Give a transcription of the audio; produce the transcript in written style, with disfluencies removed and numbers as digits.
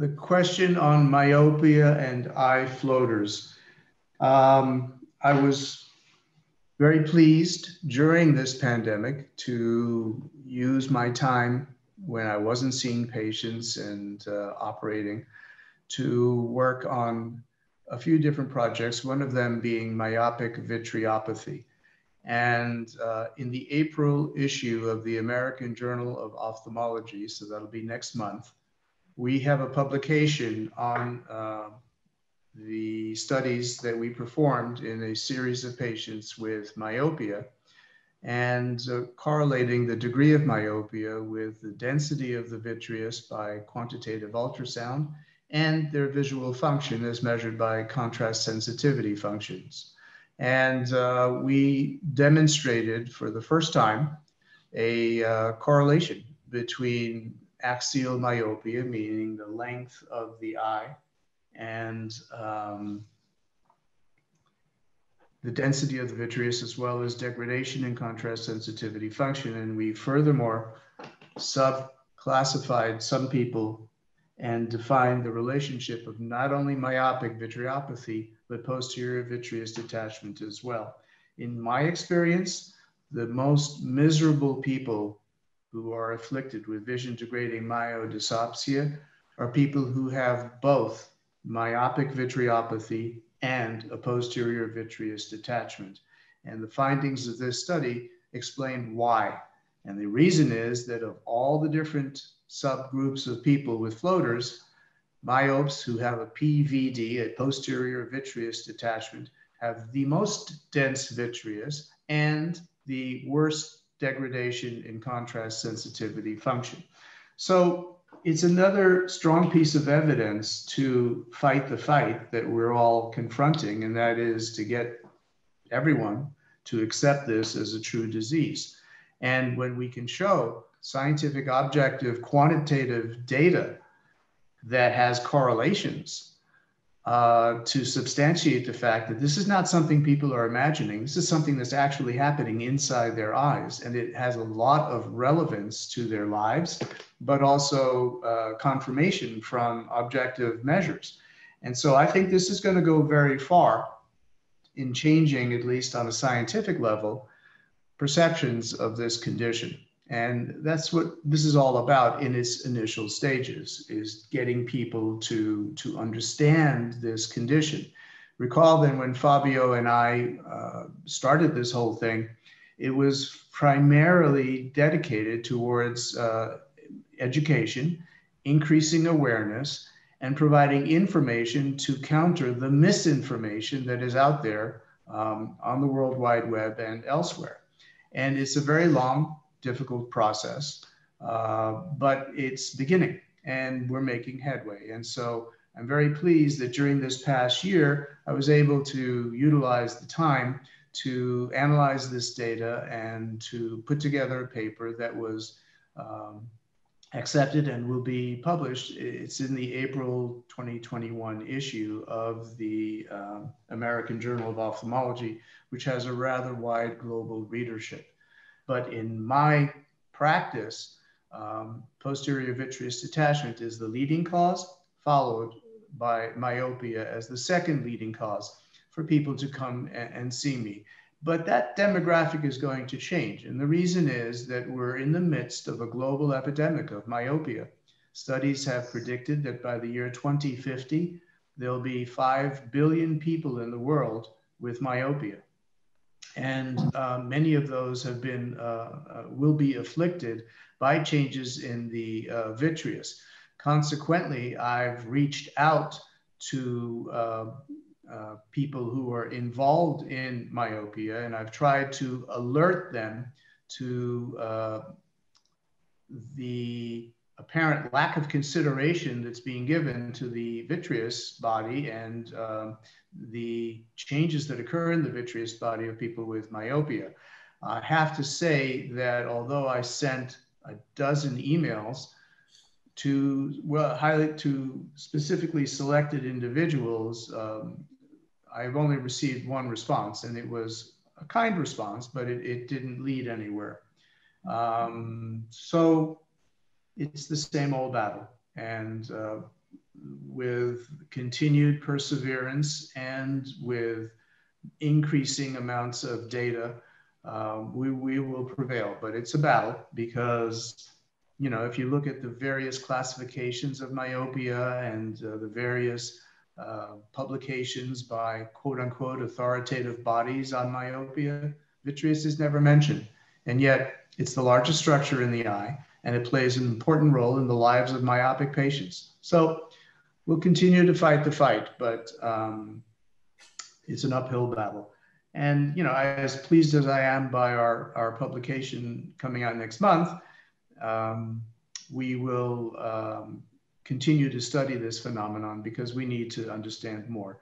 the question on myopia and eye floaters. I was very pleased during this pandemic to use my time when I wasn't seeing patients and operating to work on a few different projects, one of them being myopic vitriopathy. And in the April issue of the American Journal of Ophthalmology, so that'll be next month, we have a publication on the studies that we performed in a series of patients with myopia and correlating the degree of myopia with the density of the vitreous by quantitative ultrasound and their visual function as measured by contrast sensitivity functions. And we demonstrated for the first time a correlation between axial myopia, meaning the length of the eye, and the density of the vitreous, as well as degradation and contrast sensitivity function. And we furthermore subclassified some people and defined the relationship of not only myopic vitriopathy, but posterior vitreous detachment as well. In my experience, the most miserable people who are afflicted with vision-degrading myodesopsia are people who have both myopic vitriopathy and a posterior vitreous detachment. And the findings of this study explain why. And the reason is that of all the different subgroups of people with floaters, myopes who have a PVD, a posterior vitreous detachment, have the most dense vitreous and the worst degradation in contrast sensitivity function. So it's another strong piece of evidence to fight the fight that we're all confronting, and that is to get everyone to accept this as a true disease. And when we can show scientific, objective, quantitative data that has correlations to substantiate the fact that this is not something people are imagining. This is something that's actually happening inside their eyes, and it has a lot of relevance to their lives, but also confirmation from objective measures. And so I think this is going to go very far in changing, at least on a scientific level, perceptions of this condition. And that's what this is all about in its initial stages, is getting people to understand this condition. Recall then when Fabio and I started this whole thing, it was primarily dedicated towards education, increasing awareness, and providing information to counter the misinformation that is out there on the World Wide Web and elsewhere. And it's a very long, difficult process, but it's beginning and we're making headway. And so I'm very pleased that during this past year, I was able to utilize the time to analyze this data and to put together a paper that was accepted and will be published. It's in the April 2021 issue of the American Journal of Ophthalmology, which has a rather wide global readership. But in my practice, posterior vitreous detachment is the leading cause, followed by myopia as the second leading cause for people to come and see me. But that demographic is going to change. And the reason is that we're in the midst of a global epidemic of myopia. Studies have predicted that by the year 2050, there'll be 5 billion people in the world with myopia. And many of those have been, will be afflicted by changes in the vitreous. Consequently, I've reached out to people who are involved in myopia, and I've tried to alert them to the apparent lack of consideration that's being given to the vitreous body and the changes that occur in the vitreous body of people with myopia. I have to say that although I sent a dozen emails to specifically selected individuals, I've only received one response, and it was a kind response, but it didn't lead anywhere. So it's the same old battle, and with continued perseverance and with increasing amounts of data, we will prevail. But it's a battle because, you know, if you look at the various classifications of myopia and the various publications by quote unquote authoritative bodies on myopia, vitreous is never mentioned. And yet it's the largest structure in the eye, and it plays an important role in the lives of myopic patients. So we'll continue to fight the fight, but it's an uphill battle. And, you know, as pleased as I am by our publication coming out next month, we will continue to study this phenomenon because we need to understand more.